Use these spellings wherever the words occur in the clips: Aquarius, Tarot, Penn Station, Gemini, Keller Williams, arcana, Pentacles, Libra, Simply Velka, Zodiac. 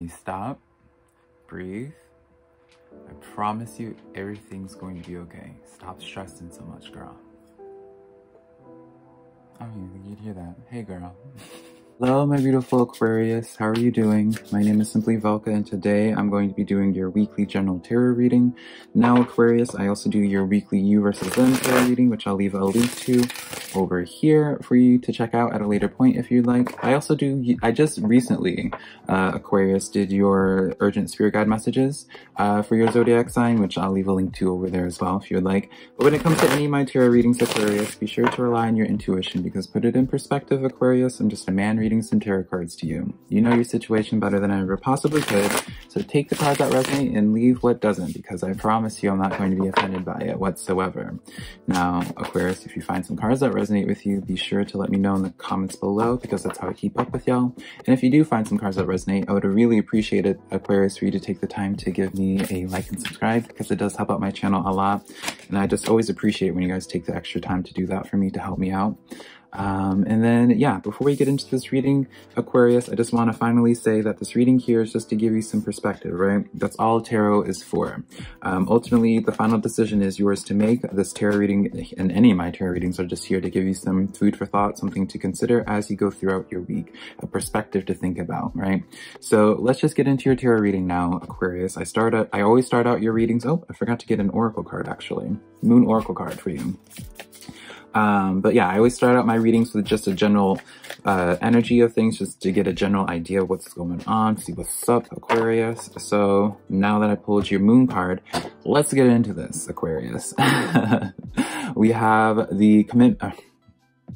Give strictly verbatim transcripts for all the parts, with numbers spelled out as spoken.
You stop, breathe. I promise you everything's going to be okay. Stop stressing so much, girl. I don't even think you'd hear that. Hey, girl. Hello, my beautiful Aquarius. How are you doing? My name is Simply Velka, and today I'm going to be doing your weekly general tarot reading. Now, Aquarius, I also do your weekly You versus Them tarot reading, which I'll leave a link to over here for you to check out at a later point if you'd like. I also do, I just recently, uh, Aquarius, did your urgent spirit guide messages uh, for your zodiac sign, which I'll leave a link to over there as well if you'd like. But when it comes to any of my tarot readings, Aquarius, be sure to rely on your intuition, because put it in perspective, Aquarius, I'm just a man reading reading some tarot cards to you. You know your situation better than I ever possibly could, so take the cards that resonate and leave what doesn't, because I promise you I'm not going to be offended by it whatsoever. Now, Aquarius, if you find some cards that resonate with you, be sure to let me know in the comments below, because that's how I keep up with y'all. And if you do find some cards that resonate, I would really appreciate it, Aquarius, for you to take the time to give me a like and subscribe, because it does help out my channel a lot, and I just always appreciate when you guys take the extra time to do that for me to help me out. Um, and then, yeah, before we get into this reading, Aquarius, I just want to finally say that this reading here is just to give you some perspective, right? That's all tarot is for. Um, ultimately, the final decision is yours to make. This tarot reading and any of my tarot readings are just here to give you some food for thought, something to consider as you go throughout your week, a perspective to think about, right? So let's just get into your tarot reading now, Aquarius. I start out, I always start out your readings. Oh, I forgot to get an oracle card, actually. Moon oracle card for you. Um, but yeah, I always start out my readings with just a general uh, energy of things, just to get a general idea of what's going on, see what's up, Aquarius. So now that I pulled your moon card, let's get into this, Aquarius. We have the commit... Uh,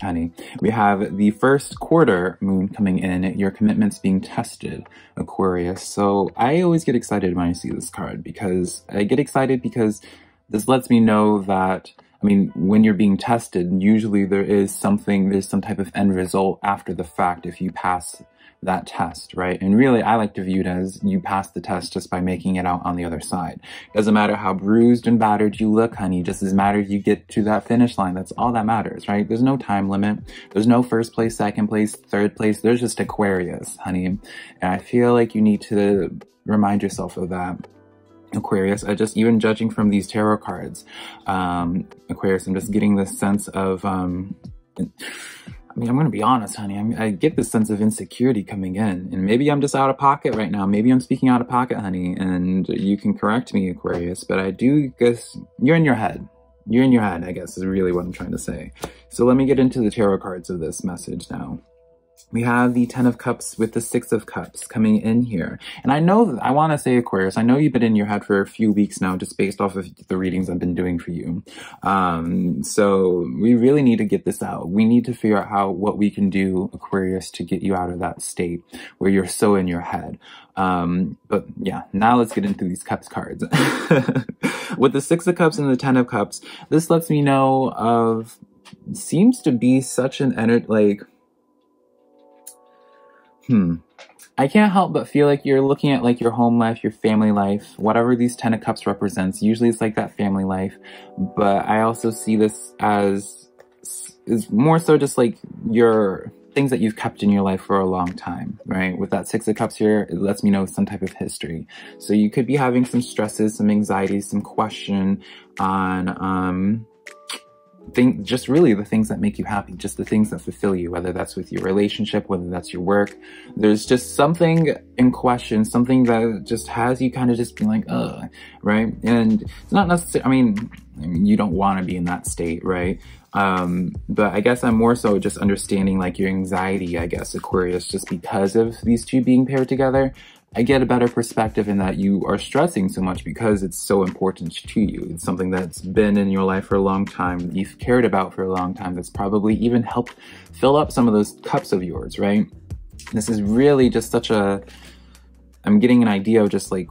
honey, we have the first quarter moon coming in, your commitments being tested, Aquarius. So I always get excited when I see this card, because I get excited because this lets me know that... I mean, when you're being tested, usually there is something, there's some type of end result after the fact if you pass that test, right? And really, I like to view it as you pass the test just by making it out on the other side. Doesn't matter how bruised and battered you look, honey, just as matter if you get to that finish line. That's all that matters, right? There's no time limit. There's no first place, second place, third place. There's just Aquarius, honey. And I feel like you need to remind yourself of that, Aquarius. I just, even judging from these tarot cards, um, Aquarius, I'm just getting this sense of, um, I mean, I'm going to be honest, honey, I, mean, I get this sense of insecurity coming in, and maybe I'm just out of pocket right now. Maybe I'm speaking out of pocket, honey, and you can correct me, Aquarius, but I do guess you're in your head. You're in your head, I guess, is really what I'm trying to say. So let me get into the tarot cards of this message now. We have the Ten of Cups with the Six of Cups coming in here. And I know, that I want to say, Aquarius, I know you've been in your head for a few weeks now, just based off of the readings I've been doing for you. Um, so we really need to get this out. We need to figure out how, what we can do, Aquarius, to get you out of that state where you're so in your head. Um, but yeah, now let's get into these Cups cards. With the Six of Cups and the Ten of Cups, this lets me know of, seems to be such an energy, like, Hmm. I can't help but feel like you're looking at like your home life, your family life, whatever these Ten of Cups represents. Usually it's like that family life, but I also see this as, is more so just like your things that you've kept in your life for a long time, right? With that Six of Cups here, it lets me know some type of history. So you could be having some stresses, some anxieties, some question on, um, Think, just really the things that make you happy, just the things that fulfill you, whether that's with your relationship, whether that's your work. There's just something in question, something that just has you kind of just being like, ugh, right? And it's not necessarily, I mean, I mean, you don't want to be in that state, right? Um, but I guess I'm more so just understanding like your anxiety, I guess, Aquarius, just because of these two being paired together. I get a better perspective in that you are stressing so much because it's so important to you. It's something that's been in your life for a long time, you've cared about for a long time, that's probably even helped fill up some of those cups of yours, right? This is really just such a, I'm getting an idea of just like,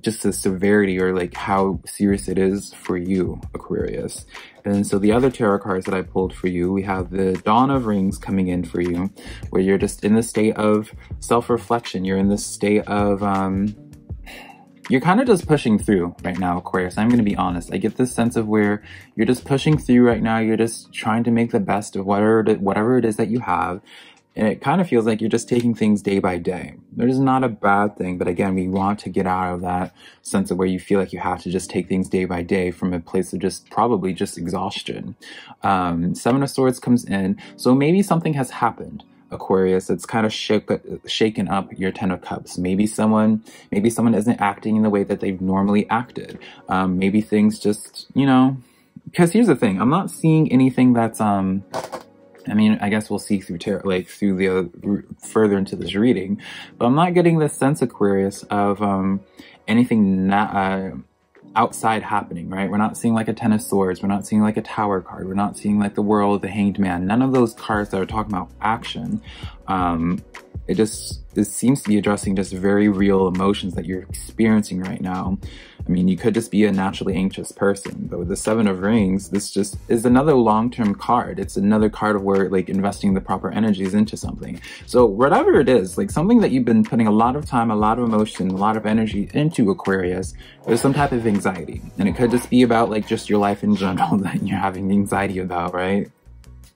just the severity or like how serious it is for you, Aquarius. And so the other tarot cards that I pulled for you, we have the Dawn of Rings coming in for you, where you're just in the state of self-reflection. You're in this state of, um, you're kind of just pushing through right now, Aquarius. I'm going to be honest. I get this sense of where you're just pushing through right now. You're just trying to make the best of whatever it, whatever it is that you have. And it kind of feels like you're just taking things day by day. That is not a bad thing, but again, we want to get out of that sense of where you feel like you have to just take things day by day from a place of just probably just exhaustion. Um, Seven of Swords comes in, so maybe something has happened, Aquarius. It's kind of shake, shaken up your Ten of Cups. Maybe someone, maybe someone isn't acting in the way that they've normally acted. Um, maybe things just, you know, because here's the thing, I'm not seeing anything that's, um, I mean, I guess we'll see through tarot, like through the other, further into this reading, but I'm not getting this sense, Aquarius, of um, anything not, uh, outside happening, right? We're not seeing like a Ten of Swords. We're not seeing like a Tower card. We're not seeing like the World, the Hanged Man. None of those cards that are talking about action. Um, it just, it seems to be addressing just very real emotions that you're experiencing right now. I mean, you could just be a naturally anxious person, but with the Seven of Rings, this just is another long-term card. It's another card of where like investing the proper energies into something. So whatever it is, like something that you've been putting a lot of time, a lot of emotion, a lot of energy into, Aquarius, there's some type of anxiety. And it could just be about like just your life in general that you're having anxiety about, right?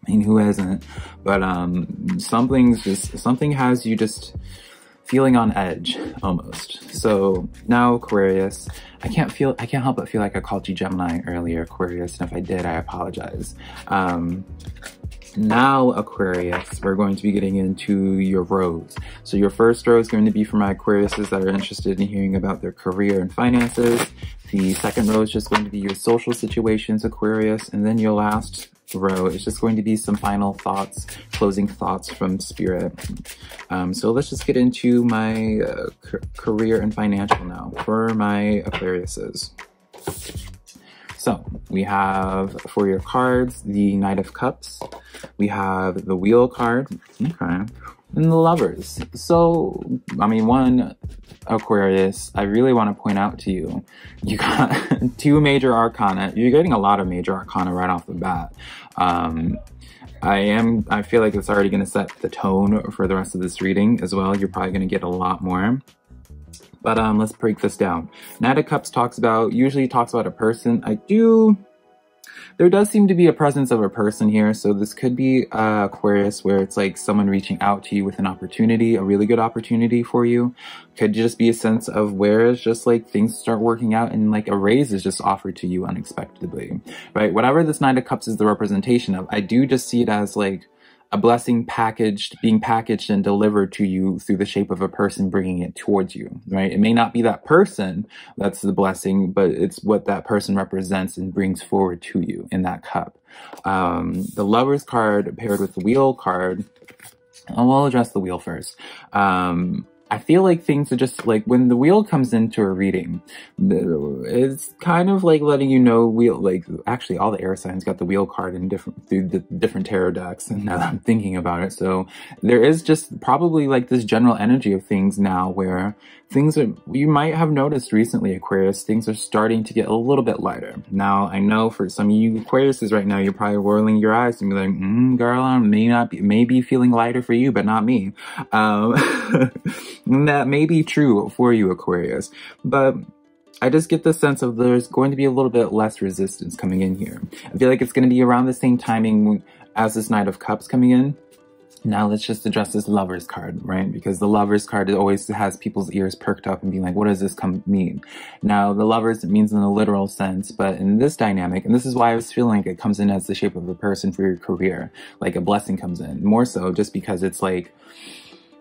I mean, who hasn't? But um, something's just, something has you just feeling on edge almost. So now, Aquarius, I can't feel, I can't help but feel like I called you Gemini earlier, Aquarius, and if I did, I apologize. Um, now, Aquarius, we're going to be getting into your roads. So your first row is going to be for my Aquariuses that are interested in hearing about their career and finances. The second row is just going to be your social situations, Aquarius, and then your last row is just going to be some final thoughts, closing thoughts from Spirit. Um, so let's just get into my uh, career and financial now for my Aquariuses. So we have for your cards, the Knight of Cups. We have the Wheel card. Okay. And the Lovers. So, I mean, one, Aquarius, I really want to point out to you, you got two major arcana. You're getting a lot of major arcana right off the bat. Um, I am, I feel like it's already going to set the tone for the rest of this reading as well. You're probably going to get a lot more. But um, let's break this down. Knight of Cups talks about, usually talks about a person. I do... There does seem to be a presence of a person here, so this could be uh, Aquarius, where it's like someone reaching out to you with an opportunity, a really good opportunity for you. Could just be a sense of where it's just like things start working out and like a raise is just offered to you unexpectedly, right? Whatever this Knight of Cups is the representation of, I do just see it as like a blessing packaged, being packaged and delivered to you through the shape of a person bringing it towards you, right? It may not be that person that's the blessing, but it's what that person represents and brings forward to you in that cup. Um, the Lovers card paired with the Wheel card, and we'll address the Wheel first. Um, I feel like things are just like when the Wheel comes into a reading, it's kind of like letting you know wheel, like actually all the air signs got the Wheel card in different, through the different tarot decks, and now that I'm thinking about it. So there is just probably like this general energy of things now where things are, you might have noticed recently, Aquarius, things are starting to get a little bit lighter. Now, I know for some of you Aquariuses right now, you're probably rolling your eyes and be like, mm, girl, I may not be, may be feeling lighter for you, but not me. Um, That may be true for you, Aquarius, but I just get the sense of there's going to be a little bit less resistance coming in here. I feel like it's going to be around the same timing as this Knight of Cups coming in. Now let's just address this Lovers card, right? Because the Lovers card always has people's ears perked up and being like, what does this come mean? Now, the Lovers, it means in a literal sense, but in this dynamic, and this is why I was feeling like it comes in as the shape of a person for your career, like a blessing comes in, more so just because it's like,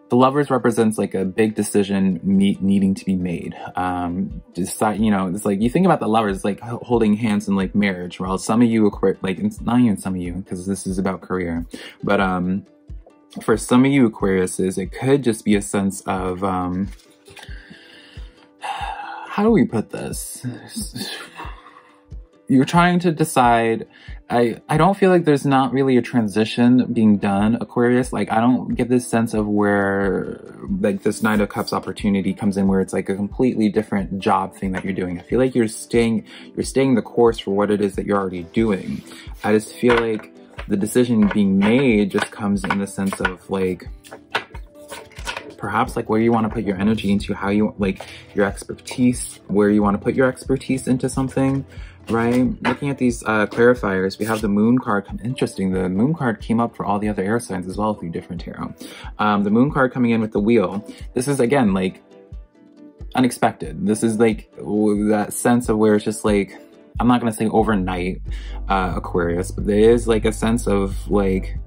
the Lovers represents like a big decision need, needing to be made. Um, decide, you know, it's like you think about the Lovers like holding hands in like marriage, while some of you, like it's not even some of you, because this is about career. But um, for some of you Aquariuses, it could just be a sense of, um, how do we put this? You're trying to decide. I, I don't feel like there's not really a transition being done, Aquarius. Like, I don't get this sense of where, like, this Knight of Cups opportunity comes in where it's like a completely different job thing that you're doing. I feel like you're staying, you're staying the course for what it is that you're already doing. I just feel like the decision being made just comes in the sense of, like, perhaps like where you want to put your energy into, how you like your expertise, where you want to put your expertise into something, right? Looking at these uh, clarifiers, we have the moon card. Interesting, the moon card came up for all the other air signs as well through different tarot. Um, the moon card coming in with the wheel. This is again, like unexpected. This is like that sense of where it's just like, I'm not going to say overnight uh, Aquarius, but there is like a sense of like,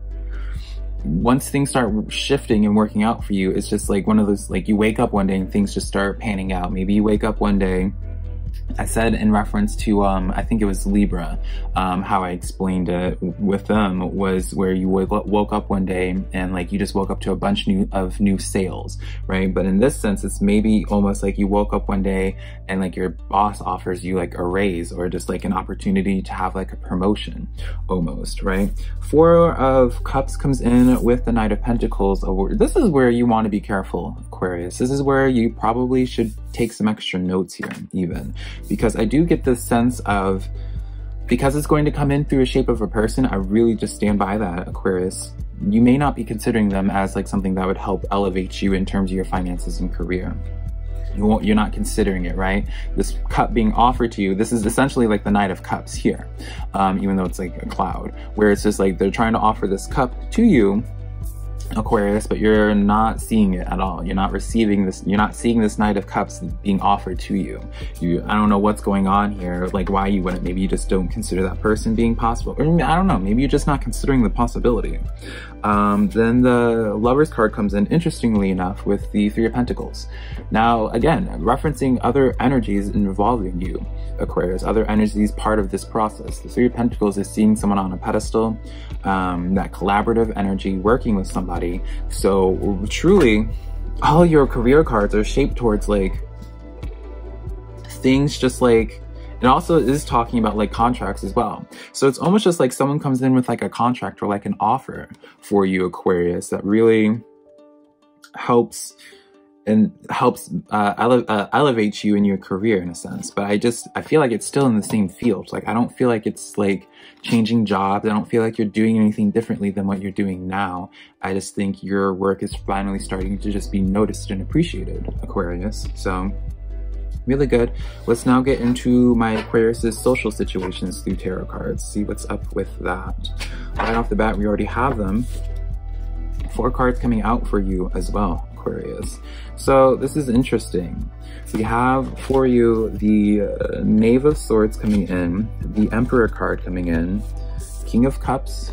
once things start shifting and working out for you, it's just like one of those, like you wake up one day and things just start panning out. Maybe you wake up one day, I said in reference to, um, I think it was Libra, um, how I explained it with them was where you woke up one day and like you just woke up to a bunch new, of new sales, right? But in this sense, it's maybe almost like you woke up one day and like your boss offers you like a raise or just like an opportunity to have like a promotion almost, right? Four of Cups comes in with the Knight of Pentacles. This is where you want to be careful, Aquarius. This is where you probably should take some extra notes here even. Because I do get this sense of, because it's going to come in through a shape of a person, I really just stand by that, Aquarius. You may not be considering them as like something that would help elevate you in terms of your finances and career. You won't, you're not considering it, right? This cup being offered to you, this is essentially like the Knight of Cups here, um, even though it's like a cloud, where it's just like they're trying to offer this cup to you, Aquarius, but you're not seeing it at all. You're not receiving this. You're not seeing this Knight of Cups being offered to you. You, I don't know what's going on here. Like why you wouldn't, maybe you just don't consider that person being possible. Or I don't know, maybe you're just not considering the possibility. Um, then the Lover's card comes in, interestingly enough, with the Three of Pentacles. Now, again, referencing other energies involving you, Aquarius, other energies part of this process. The Three of Pentacles is seeing someone on a pedestal, um, that collaborative energy, working with somebody. So truly, all your career cards are shaped towards like things just like, and also it is talking about like contracts as well. So it's almost just like someone comes in with like a contract or like an offer for you, Aquarius, that really helps and helps uh, ele uh, elevate you in your career in a sense. But I just, I feel like it's still in the same field. Like, I don't feel like it's like changing jobs. I don't feel like you're doing anything differently than what you're doing now. I just think your work is finally starting to just be noticed and appreciated, Aquarius. So really good. Let's now get into my Aquarius's social situations through tarot cards. See what's up with that. Right off the bat, we already have them. Four cards coming out for you as well, Aquarius. So this is interesting. We have for you the uh, Knave of Swords coming in, the Emperor card coming in, King of Cups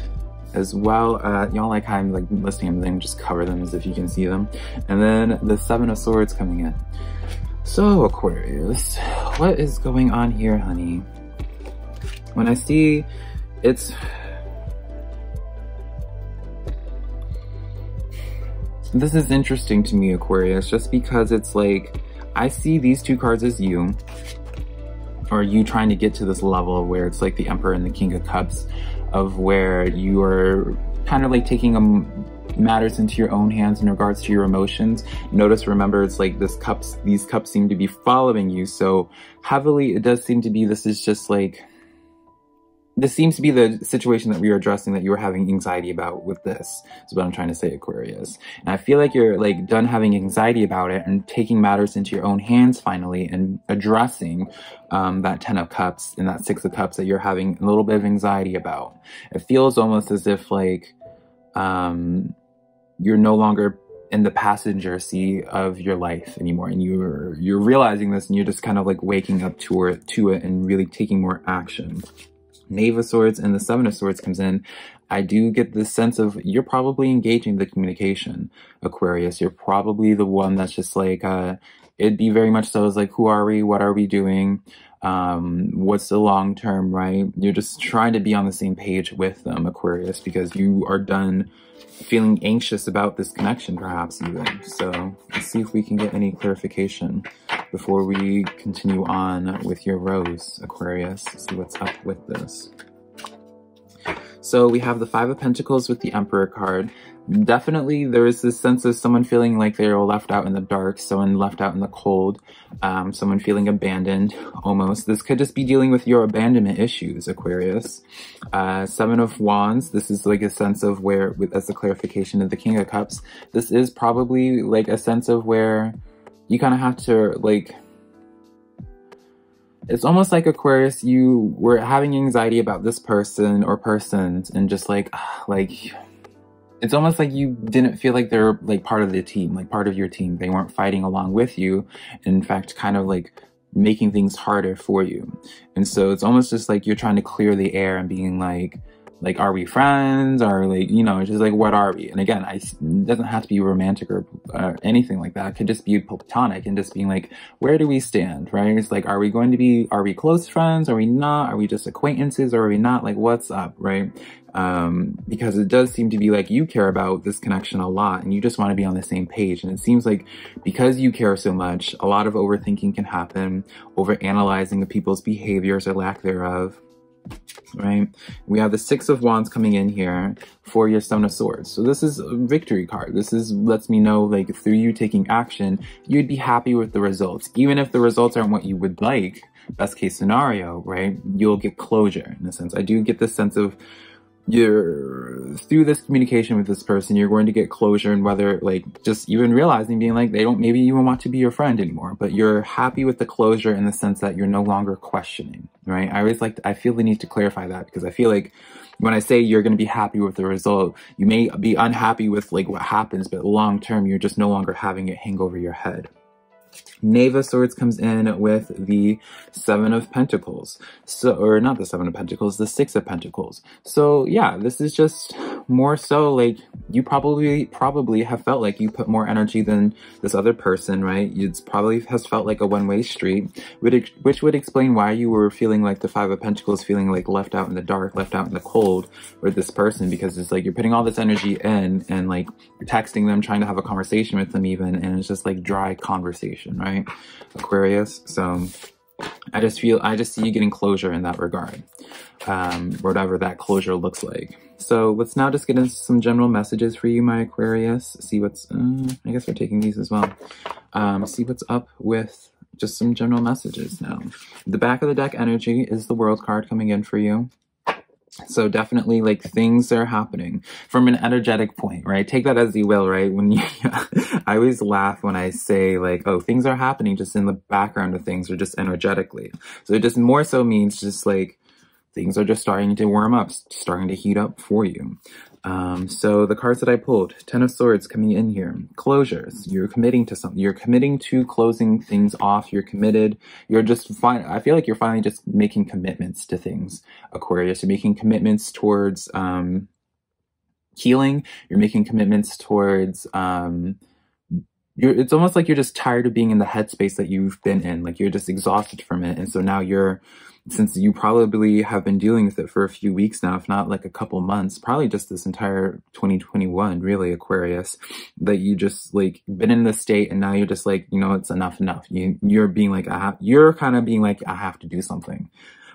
as well. Uh, y'all like how I'm like listing them, then just cover them as if you can see them. And then the Seven of Swords coming in. So Aquarius, what is going on here, honey? When I see it's... This is interesting to me, Aquarius, just because it's like, I see these two cards as you, or you trying to get to this level where it's like the Emperor and the King of Cups, of where you are kind of like taking a, matters into your own hands in regards to your emotions. Notice, remember, it's like this cups, these cups seem to be following you so heavily. It does seem to be, this is just like, this seems to be the situation that we were addressing that you were having anxiety about with this, is what I'm trying to say, Aquarius. And I feel like you're like done having anxiety about it and taking matters into your own hands finally and addressing um, that Ten of Cups and that Six of Cups that you're having a little bit of anxiety about. It feels almost as if like um, you're no longer in the passenger seat of your life anymore, and you're you're realizing this and you're just kind of like waking up to it, to it and really taking more action. Knave of Swords and the Seven of Swords comes in. I do get this sense of you're probably engaging the communication, Aquarius. You're probably the one that's just like, uh, it'd be very much so as like, who are we? What are we doing? Um, what's the long term, right? You're just trying to be on the same page with them, Aquarius, because you are done feeling anxious about this connection, perhaps even. So let's see if we can get any clarification before we continue on with your rose, Aquarius. See what's up with this. So we have the Five of Pentacles with the Emperor card. Definitely there is this sense of someone feeling like they were left out in the dark, someone left out in the cold, um, someone feeling abandoned almost. This could just be dealing with your abandonment issues, Aquarius. Uh, Seven of Wands, this is like a sense of where, as the clarification of the King of Cups, this is probably like a sense of where you kind of have to like... It's almost like, Aquarius, you were having anxiety about this person or persons and just like, like, it's almost like you didn't feel like they're like part of the team, like part of your team. They weren't fighting along with you. In fact, kind of like making things harder for you. And so it's almost just like you're trying to clear the air and being like, like, are we friends? Or like, you know, it's just like, what are we? And again, I, it doesn't have to be romantic or uh, anything like that. It could just be platonic and just being like, where do we stand, right? It's like, are we going to be, are we close friends? Are we not? Are we just acquaintances? Or are we not? Like, what's up, right? Um, because it does seem to be like you care about this connection a lot and you just want to be on the same page. And it seems like because you care so much, a lot of overthinking can happen, overanalyzing of people's behaviors or lack thereof. Right, we have the Six of Wands coming in here for your Seven of Swords. So this is a victory card. This is lets me know, like, through you taking action, you'd be happy with the results, even if the results aren't what you would like. Best case scenario, right? You'll get closure in a sense. I do get this sense of you're through this communication with this person, you're going to get closure, and whether like just even realizing being like they don't maybe even want to be your friend anymore, but you're happy with the closure in the sense that you're no longer questioning, right? I always like to, I feel the need to clarify that, because I feel like when I say you're going to be happy with the result, you may be unhappy with like what happens, but long term you're just no longer having it hang over your head. Knave of Swords comes in with the Seven of Pentacles. So, or not the Seven of Pentacles, the Six of Pentacles. So yeah, this is just more so like you probably probably have felt like you put more energy than this other person, right? It's probably has felt like a one-way street, which, which would explain why you were feeling like the Five of Pentacles, feeling like left out in the dark, left out in the cold with this person, because it's like you're putting all this energy in and like you're texting them, trying to have a conversation with them even, and it's just like dry conversation, right, Aquarius? So I just feel, I just see you getting closure in that regard, um, whatever that closure looks like. So let's now just get into some general messages for you, my Aquarius. See what's, uh, I guess we're taking these as well. Um, see what's up with just some general messages now. The back of the deck energy is the World card coming in for you. So definitely like things are happening from an energetic point, right? Take that as you will, right? When you, I always laugh when I say like, oh, things are happening just in the background of things or just energetically. So it just more so means just like things are just starting to warm up, starting to heat up for you. Um, so the cards that I pulled, Ten of Swords coming in here, closures, you're committing to something, you're committing to closing things off, you're committed, you're just fine. I feel like you're finally just making commitments to things, Aquarius. You're making commitments towards, um, healing, you're making commitments towards, um, You're, it's almost like you're just tired of being in the headspace that you've been in. Like you're just exhausted from it. And so now you're, since you probably have been dealing with it for a few weeks now, if not like a couple months, probably just this entire twenty twenty-one, really, Aquarius, that you just like been in this state and now you're just like, you know, it's enough, enough. You, you're being like, I have, you're kind of being like, I have to do something.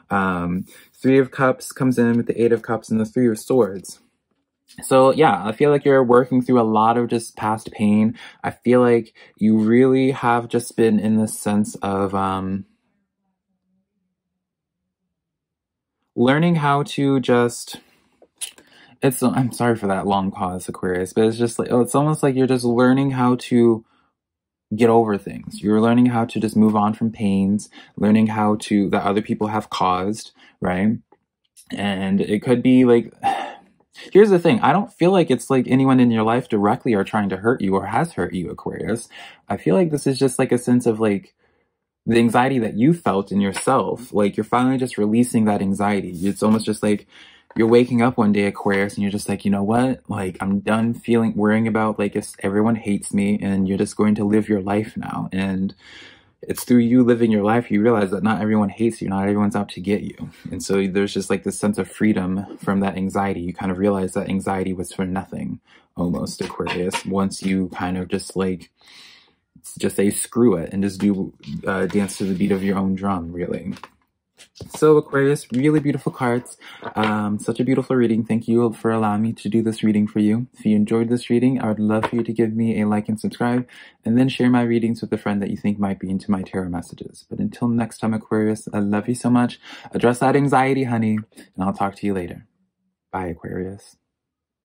Um, Three of Cups comes in with the Eight of Cups and the Three of Swords. So yeah, I feel like you're working through a lot of just past pain. I feel like you really have just been in this sense of um, learning how to just... It's I'm sorry for that long pause, Aquarius, but it's just like, oh, it's almost like you're just learning how to get over things. You're learning how to just move on from pains, learning how to... that other people have caused, right? And it could be like... Here's the thing. I don't feel like it's like anyone in your life directly are trying to hurt you or has hurt you, Aquarius. I feel like this is just like a sense of like the anxiety that you felt in yourself. Like you're finally just releasing that anxiety. It's almost just like you're waking up one day, Aquarius, and you're just like, you know what? Like I'm done feeling, worrying about like if everyone hates me, and you're just going to live your life now. And it's through you living your life, you realize that not everyone hates you, not everyone's out to get you. And so there's just like this sense of freedom from that anxiety. You kind of realize that anxiety was for nothing, almost, Aquarius, once you kind of just like, just say screw it and just do, uh, dance to the beat of your own drum, really. So Aquarius, really beautiful cards. Um, such a beautiful reading. Thank you for allowing me to do this reading for you. If you enjoyed this reading, I would love for you to give me a like and subscribe, and then share my readings with a friend that you think might be into my tarot messages. But until next time, Aquarius, I love you so much. Address that anxiety, honey, and I'll talk to you later. Bye, Aquarius.